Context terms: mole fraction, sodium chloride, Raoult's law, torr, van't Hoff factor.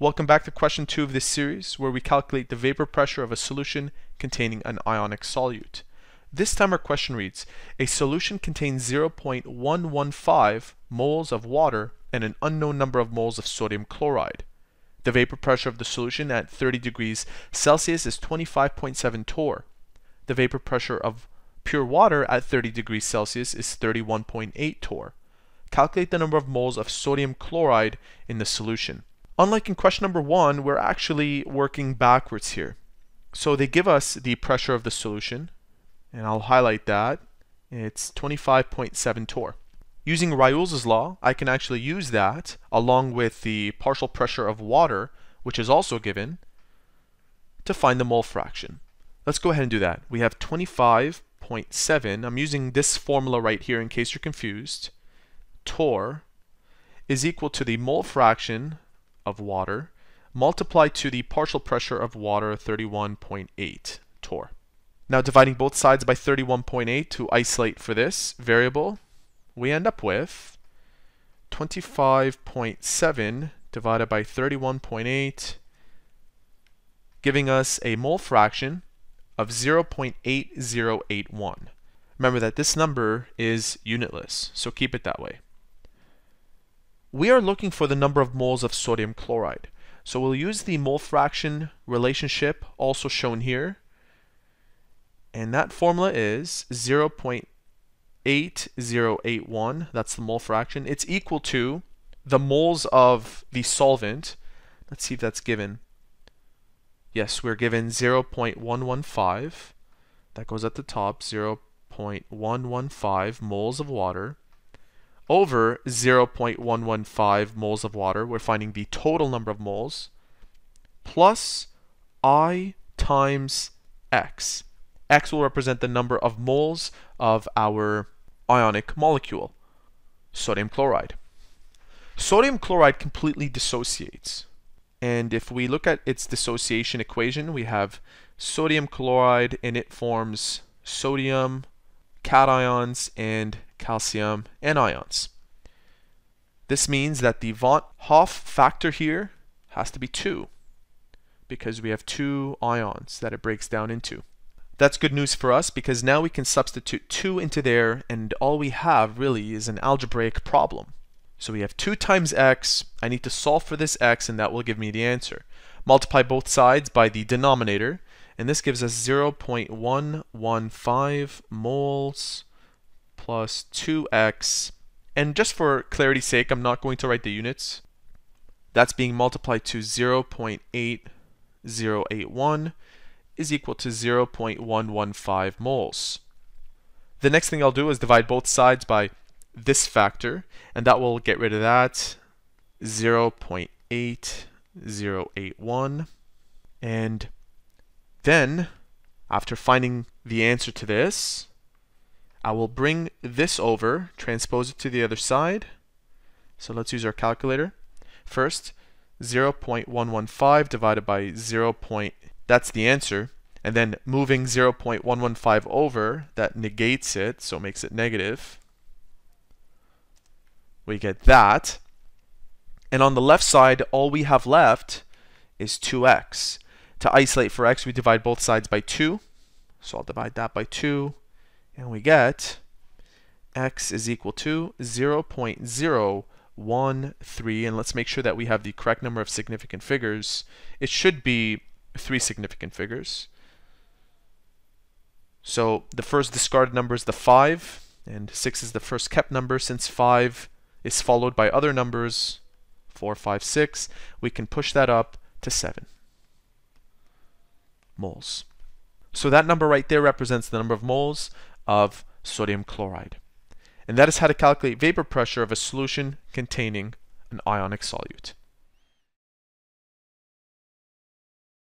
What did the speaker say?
Welcome back to question 2 of this series, where we calculate the vapor pressure of a solution containing an ionic solute. This time our question reads, a solution contains 0.115 moles of water and an unknown number of moles of sodium chloride. The vapor pressure of the solution at 30 degrees Celsius is 25.7 torr. The vapor pressure of pure water at 30 degrees Celsius is 31.8 torr. Calculate the number of moles of sodium chloride in the solution. Unlike in question number 1, we're actually working backwards here. So they give us the pressure of the solution, and I'll highlight that. It's 25.7 torr. Using Raoult's law, I can actually use that along with the partial pressure of water, which is also given, to find the mole fraction. Let's go ahead and do that. We have 25.7. I'm using this formula right here in case you're confused. Torr is equal to the mole fraction of water multiplied to the partial pressure of water, 31.8 torr. Now dividing both sides by 31.8 to isolate for this variable, we end up with 25.7 divided by 31.8, giving us a mole fraction of 0.8081. Remember that this number is unitless, so keep it that way. We are looking for the number of moles of sodium chloride. So we'll use the mole fraction relationship, also shown here. And that formula is 0.8081, that's the mole fraction. It's equal to the moles of the solvent. Let's see if that's given. Yes, we're given 0.115. That goes at the top, 0.115 moles of water. Over 0.115 moles of water, we're finding the total number of moles, plus I times x. X will represent the number of moles of our ionic molecule, sodium chloride. Sodium chloride completely dissociates. And if we look at its dissociation equation, we have sodium chloride, and it forms sodium cations and calcium anions. This means that the van't Hoff factor here has to be 2, because we have 2 ions that it breaks down into. That's good news for us, because now we can substitute 2 into there, and all we have really is an algebraic problem. So we have 2 times x. I need to solve for this x, and that will give me the answer. Multiply both sides by the denominator, and this gives us 0.115 moles plus 2x. And just for clarity's sake, I'm not going to write the units. That's being multiplied to 0.8081 is equal to 0.115 moles. The next thing I'll do is divide both sides by this factor, and that will get rid of that. 0.8081. And then, after finding the answer to this, I will bring this over, transpose it to the other side. So let's use our calculator. First, 0.115 divided by 0. That's the answer. And then moving 0.115 over, that negates it, so makes it negative. We get that. And on the left side, all we have left is 2x. To isolate for x, we divide both sides by 2. So I'll divide that by 2. And we get x is equal to 0.013. And let's make sure that we have the correct number of significant figures. It should be 3 significant figures. So the first discarded number is the 5. And 6 is the first kept number. Since 5 is followed by other numbers, 4, 5, 6, we can push that up to 7 moles. So that number right there represents the number of moles of sodium chloride. And that is how to calculate vapor pressure of a solution containing an ionic solute.